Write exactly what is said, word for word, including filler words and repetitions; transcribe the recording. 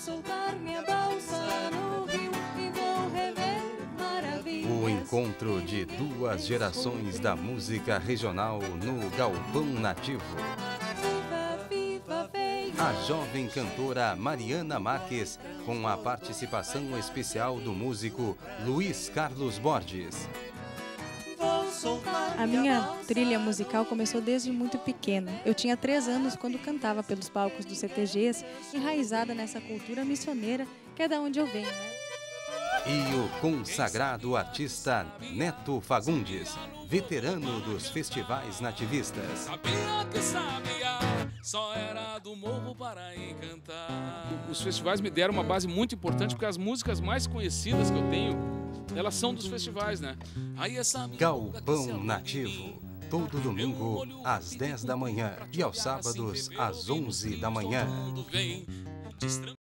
soltar minha balsa no rio e vou rever maravilhas. O encontro de duas gerações da música regional no Galpão Nativo. A jovem cantora Mariana Marques, com a participação especial do músico Luiz Carlos Bordes. A minha trilha musical começou desde muito pequena. Eu tinha três anos quando cantava pelos palcos dos C T Gs, enraizada nessa cultura missioneira que é da onde eu venho, né? E o consagrado artista Neto Fagundes, veterano dos festivais nativistas. Sabia que sabia, só era do morro para encantar. Os festivais me deram uma base muito importante, porque as músicas mais conhecidas que eu tenho, elas são dos festivais, né? Aí essa Galpão Nativo, todo domingo às dez da manhã e aos sábados às onze da manhã.